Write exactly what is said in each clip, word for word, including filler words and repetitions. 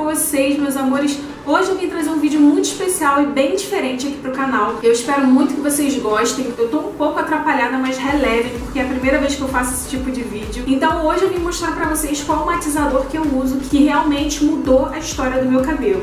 com vocês, meus amores. Hoje eu vim trazer um vídeo muito especial e bem diferente aqui pro canal. Eu espero muito que vocês gostem. Eu tô um pouco atrapalhada, mas relevem, porque é a primeira vez que eu faço esse tipo de vídeo. Então hoje eu vim mostrar pra vocês qual matizador que eu uso, que realmente mudou a história do meu cabelo.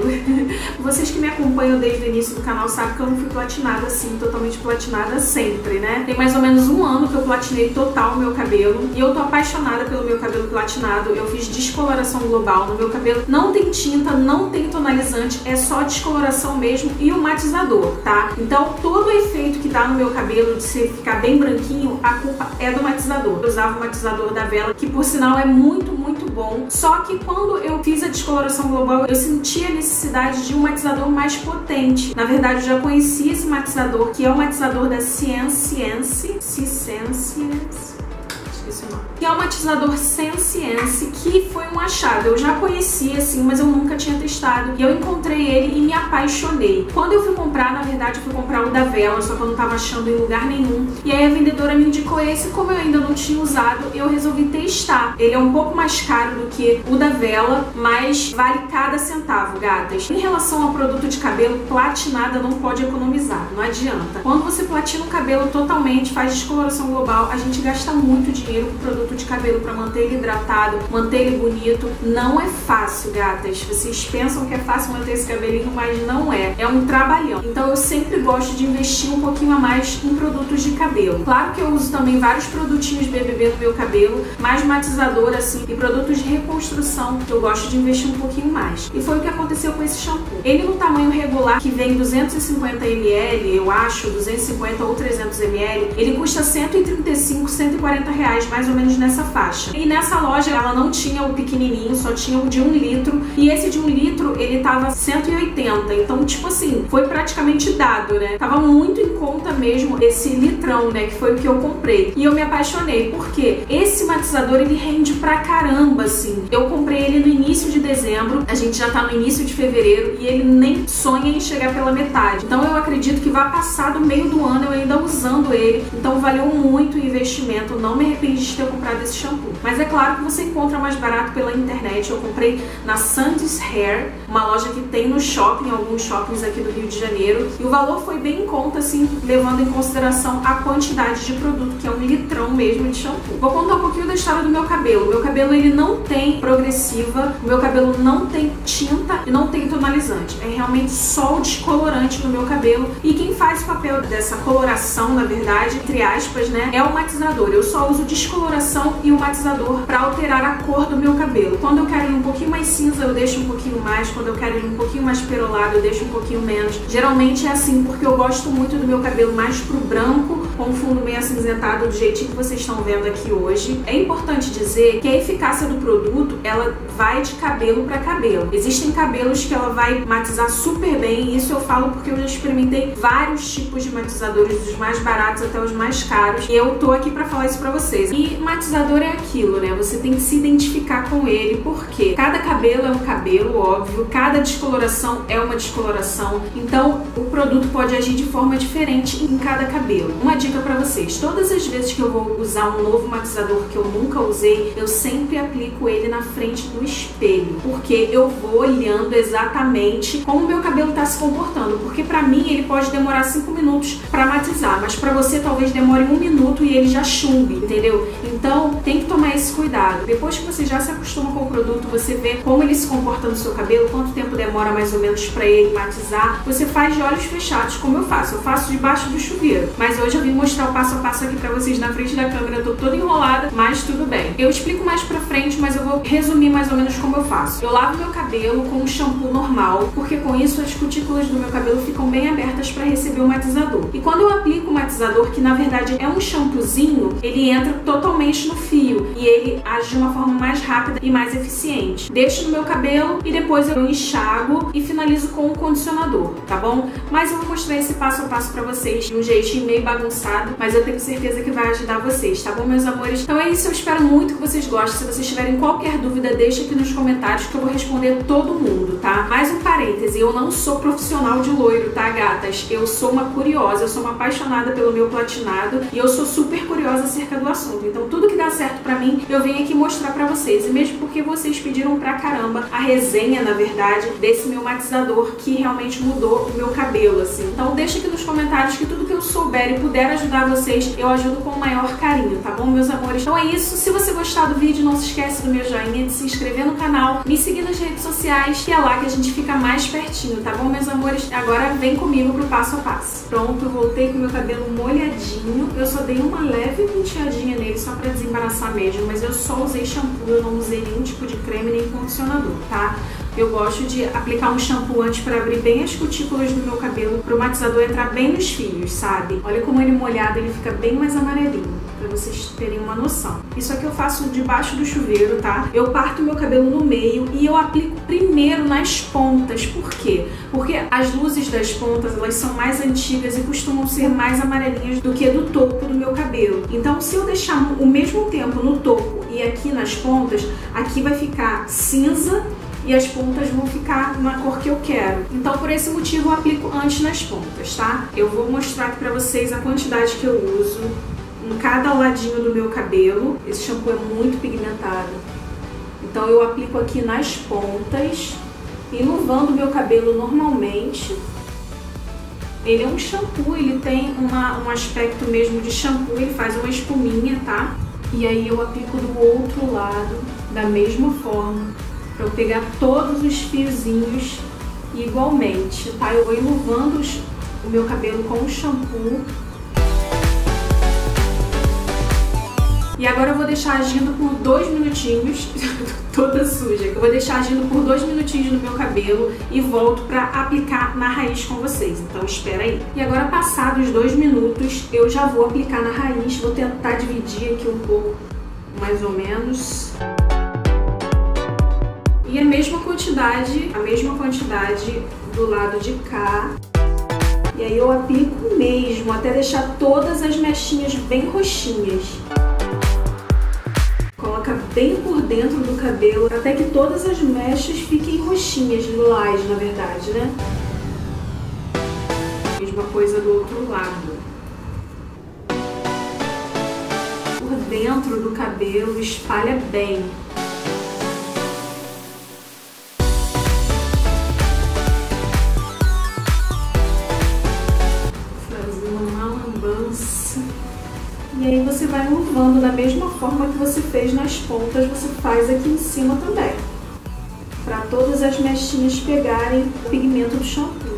Vocês que me acompanham desde o início do canal sabem que eu não fui platinada assim, totalmente platinada sempre, né? Tem mais ou menos um ano que eu platinei total o meu cabelo. E eu tô apaixonada pelo meu cabelo platinado. Eu fiz descoloração global no meu cabelo. Não tem tinta, não tem tonalizante. É só descoloração mesmo e o matizador, tá? Então todo o efeito que dá no meu cabelo de se ficar bem branquinho, a culpa é do matizador. Eu usava o matizador da Vela, que por sinal é muito, muito bom. Só que quando eu fiz a descoloração global, eu senti a necessidade de um matizador mais potente. Na verdade, eu já conhecia esse matizador, que é o matizador da Senscience, Senscience... que é o matizador Senscience, que foi um achado. Eu já conhecia assim, mas eu nunca tinha testado. E eu encontrei ele e me apaixonei. Quando eu fui comprar, na verdade eu fui comprar o da Vela, só que eu não tava achando em lugar nenhum. E aí a vendedora me indicou esse, como eu ainda não tinha usado, eu resolvi testar. Ele é um pouco mais caro do que o da Vela, mas vale cada centavo, gatas. Em relação ao produto de cabelo, platinada não pode economizar, não adianta. Quando você platina o cabelo totalmente, faz descoloração global, a gente gasta muito dinheiro com produto de cabelo pra manter ele hidratado, manter ele bonito. Não é fácil, gatas. Vocês pensam que é fácil manter esse cabelinho, mas não é. É um trabalhão. Então eu sempre gosto de investir um pouquinho a mais em produtos de cabelo. Claro que eu uso também vários produtinhos B B B no meu cabelo, mais matizador assim, e produtos de reconstrução, que eu gosto de investir um pouquinho mais. E foi o que aconteceu com esse shampoo. Ele no tamanho regular, que vem duzentos e cinquenta mililitros, eu acho, duzentos e cinquenta ou trezentos mililitros, ele custa cento e trinta e cinco, cento e quarenta reais, mais ou menos nessa faixa. E nessa loja ela não tinha o pequenininho, só tinha o de um litro, e esse de um litro ele tava cento e oitenta, então tipo assim, foi praticamente dado, né? Tava muito em conta mesmo esse litrão, né, que foi o que eu comprei. E eu me apaixonei, porque esse matizador ele rende pra caramba, assim. Eu comprei ele no início de dezembro, a gente já tá no início de fevereiro, e ele nem sonha em chegar pela metade. Então eu acredito que vai passar do meio do ano eu ainda usando ele, então valeu muito o investimento, não me arrependi de ter comprado esse shampoo. Mas é claro que você encontra mais barato pela internet. Eu comprei na Sandy's Hair, uma loja que tem no shopping, alguns shoppings aqui do Rio de Janeiro, e o valor foi bem em conta, assim, levando em consideração a quantidade de produto, que é um litrão mesmo de shampoo. Vou contar um pouquinho da história do meu cabelo. Meu cabelo, ele não tem progressiva, o meu cabelo não tem tinta e não tem tonalizante. É realmente só o descolorante no meu cabelo, e quem faz o papel dessa coloração, na verdade, entre aspas, né, é o matizador. Eu só uso descolorante, coloração e o matizador para alterar a cor do meu cabelo. Quando eu quero ele um pouquinho mais cinza, eu deixo um pouquinho mais. Quando eu quero ele um pouquinho mais perolado, eu deixo um pouquinho menos. Geralmente é assim, porque eu gosto muito do meu cabelo mais pro branco, com um fundo meio acinzentado, do jeitinho que vocês estão vendo aqui hoje. É importante dizer que a eficácia do produto, ela vai de cabelo para cabelo. Existem cabelos que ela vai matizar super bem, e isso eu falo porque eu já experimentei vários tipos de matizadores, dos mais baratos até os mais caros, e eu tô aqui para falar isso para vocês. E matizador é aquilo, né? Você tem que se identificar com ele, porque cada cabelo é um cabelo, óbvio, cada descoloração é uma descoloração, então o produto pode agir de forma diferente em cada cabelo. Uma dica pra vocês: todas as vezes que eu vou usar um novo matizador que eu nunca usei, eu sempre aplico ele na frente do espelho, porque eu vou olhando exatamente como o meu cabelo tá se comportando, porque pra mim ele pode demorar cinco minutos pra matizar, mas pra você talvez demore um minuto e ele já chumbe, entendeu? Então tem que tomar esse cuidado. Depois que você já se acostuma com o produto, você vê como ele se comporta no seu cabelo, quanto tempo demora mais ou menos pra ele matizar. Você faz de olhos fechados, como eu faço. Eu faço debaixo do chuveiro, mas hoje eu vim mostrar o passo a passo aqui pra vocês na frente da câmera. Eu tô toda enrolada, mas tudo bem, eu explico mais pra frente, mas eu vou resumir mais ou menos como eu faço. Eu lavo meu cabelo com um shampoo normal, porque com isso as cutículas do meu cabelo ficam bem abertas pra receber o matizador. E quando eu aplico o matizador, que na verdade é um shampoozinho, ele entra todo totalmente no fio, e ele age de uma forma mais rápida e mais eficiente. Deixo no meu cabelo e depois eu enxago e finalizo com um condicionador, tá bom? Mas eu vou mostrar esse passo a passo pra vocês de um jeitinho meio bagunçado, mas eu tenho certeza que vai ajudar vocês, tá bom, meus amores? Então é isso, eu espero muito que vocês gostem. Se vocês tiverem qualquer dúvida, deixa aqui nos comentários que eu vou responder todo mundo, tá? Mais um parêntese, eu não sou profissional de loiro, tá, gatas? Eu sou uma curiosa, eu sou uma apaixonada pelo meu platinado, e eu sou super curiosa acerca do assunto. Então tudo que dá certo pra mim, eu vim aqui mostrar pra vocês. E mesmo porque vocês pediram pra caramba a resenha, na verdade, desse meu matizador que realmente mudou o meu cabelo, assim. Então deixa aqui nos comentários que tudo que eu souber e puder ajudar vocês, eu ajudo com o maior carinho, tá bom, meus amores? Então é isso. Se você gostar do vídeo, não se esquece do meu joinha, de se inscrever no canal, me seguir nas redes sociais, que é lá que a gente fica mais pertinho, tá bom, meus amores? Agora vem comigo pro passo a passo. Pronto, voltei com meu cabelo molhadinho. Eu só dei uma leve penteadinha nele só pra desembaraçar mesmo, mas eu só usei shampoo, eu não usei nenhum tipo de creme nem condicionador, tá? Eu gosto de aplicar um shampoo antes pra abrir bem as cutículas do meu cabelo, pro matizador entrar bem nos fios, sabe? Olha como ele molhado, ele fica bem mais amarelinho, pra vocês terem uma noção. Isso aqui eu faço debaixo do chuveiro, tá? Eu parto meu cabelo no meio e eu aplico primeiro nas pontas. Por quê? Porque as luzes das pontas, elas são mais antigas e costumam ser mais amarelinhas do que do topo do meu cabelo. Então, se eu deixar o mesmo tempo no topo e aqui nas pontas, aqui vai ficar cinza e as pontas vão ficar na cor que eu quero. Então, por esse motivo, eu aplico antes nas pontas, tá? Eu vou mostrar aqui pra vocês a quantidade que eu uso em cada ladinho do meu cabelo. Esse shampoo é muito pigmentado. Então, eu aplico aqui nas pontas, enluvando meu cabelo normalmente. Ele é um shampoo, ele tem uma, um aspecto mesmo de shampoo, ele faz uma espuminha, tá? E aí eu aplico do outro lado, da mesma forma, pra eu pegar todos os fiozinhos igualmente, tá? Eu vou enluvando os, o meu cabelo com o shampoo. E agora eu vou deixar agindo por dois minutinhos. Toda suja. Eu vou deixar agindo por dois minutinhos no meu cabelo e volto pra aplicar na raiz com vocês. Então espera aí. E agora, passados dois minutos, eu já vou aplicar na raiz. Vou tentar dividir aqui um pouco, mais ou menos. E a mesma quantidade, a mesma quantidade do lado de cá. E aí eu aplico mesmo, até deixar todas as mechinhas bem roxinhas. Coloca bem por dentro do cabelo, até que todas as mechas fiquem roxinhas, lilás, na verdade, né? Mesma coisa do outro lado. Por dentro do cabelo, espalha bem. E aí você vai enluvando da mesma forma que você fez nas pontas, você faz aqui em cima também, para todas as mechinhas pegarem o pigmento do shampoo.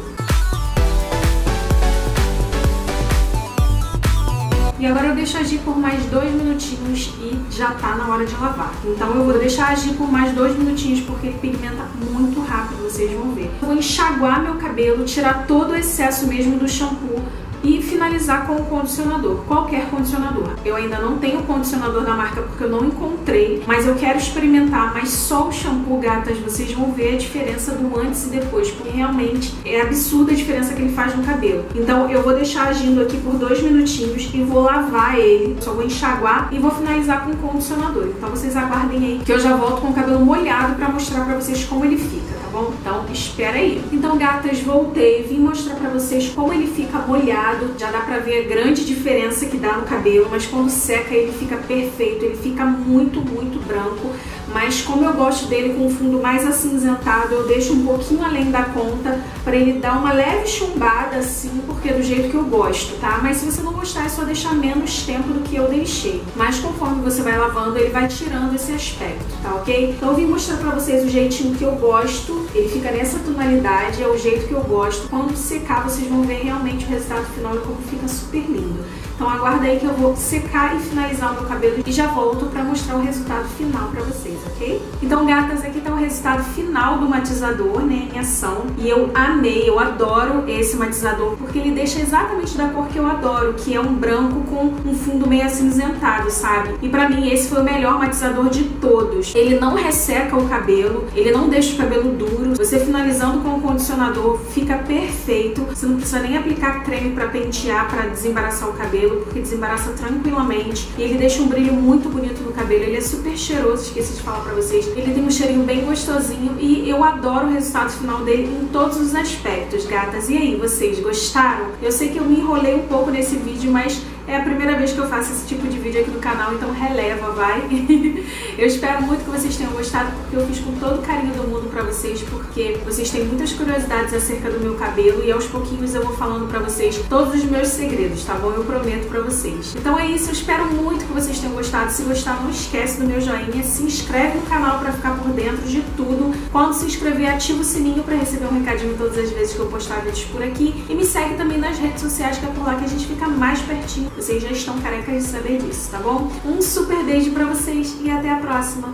E agora eu deixo agir por mais dois minutinhos e já tá na hora de lavar. Então eu vou deixar agir por mais dois minutinhos porque ele pigmenta muito rápido, vocês vão ver. Eu vou enxaguar meu cabelo, tirar todo o excesso mesmo do shampoo e finalizar com o condicionador, qualquer condicionador. Eu ainda não tenho condicionador da marca porque eu não encontrei, mas eu quero experimentar. Mas só o shampoo, gatas, vocês vão ver a diferença do antes e depois, porque realmente é absurda a diferença que ele faz no cabelo. Então eu vou deixar agindo aqui por dois minutinhos e vou lavar ele, só vou enxaguar e vou finalizar com o condicionador. Então vocês aguardem aí que eu já volto com o cabelo molhado pra mostrar pra vocês como ele fica, tá bom? Então espera aí. Então, gatas, voltei, vim mostrar pra vocês como ele fica molhado. Já dá pra ver a grande diferença que dá no cabelo, mas quando seca ele fica perfeito, ele fica muito, muito branco. Mas como eu gosto dele com um fundo mais acinzentado, eu deixo um pouquinho além da conta pra ele dar uma leve chumbada assim, porque é do jeito que eu gosto, tá? Mas se você não gostar, é só deixar menos tempo do que eu deixei. Mas conforme você vai lavando, ele vai tirando esse aspecto, tá ok? Então eu vim mostrar pra vocês o jeitinho que eu gosto. Ele fica nessa tonalidade, é o jeito que eu gosto. Quando secar, vocês vão ver realmente o resultado final e como fica super lindo. Então aguarda aí que eu vou secar e finalizar o meu cabelo e já volto pra mostrar o resultado final pra vocês, ok? Então, gatas, aqui tá o resultado final do matizador, né, em ação. E eu amei, eu adoro esse matizador porque ele deixa exatamente da cor que eu adoro, que é um branco com um fundo meio acinzentado, sabe? E pra mim esse foi o melhor matizador de todos. Ele não resseca o cabelo, ele não deixa o cabelo duro. Você finalizando com o condicionador fica perfeito. Você não precisa nem aplicar creme pra pentear, pra desembaraçar o cabelo, porque desembaraça tranquilamente. E ele deixa um brilho muito bonito no cabelo. Ele é super cheiroso, esqueci de falar pra vocês. Ele tem um cheirinho bem gostosinho e eu adoro o resultado final dele em todos os aspectos, gatas. E aí, vocês gostaram? Eu sei que eu me enrolei um pouco nesse vídeo, mas É a primeira vez que eu faço esse tipo de vídeo aqui no canal, então releva, vai. Eu espero muito que vocês tenham gostado, porque eu fiz com todo o carinho do mundo pra vocês, porque vocês têm muitas curiosidades acerca do meu cabelo e aos pouquinhos eu vou falando pra vocês todos os meus segredos, tá bom? Eu prometo pra vocês. Então é isso, eu espero muito que vocês tenham gostado. Se gostar, não esquece do meu joinha, se inscreve no canal pra ficar por dentro de tudo. Quando se inscrever, ativa o sininho pra receber um recadinho todas as vezes que eu postar vídeos por aqui. E me segue também nas redes sociais, que é por lá que a gente fica mais pertinho. Vocês já estão carecas de saber disso, tá bom? Um super beijo pra vocês e até a próxima.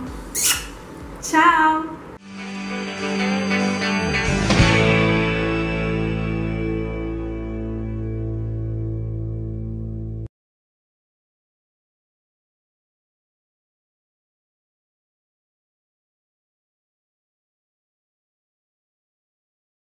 Tchau!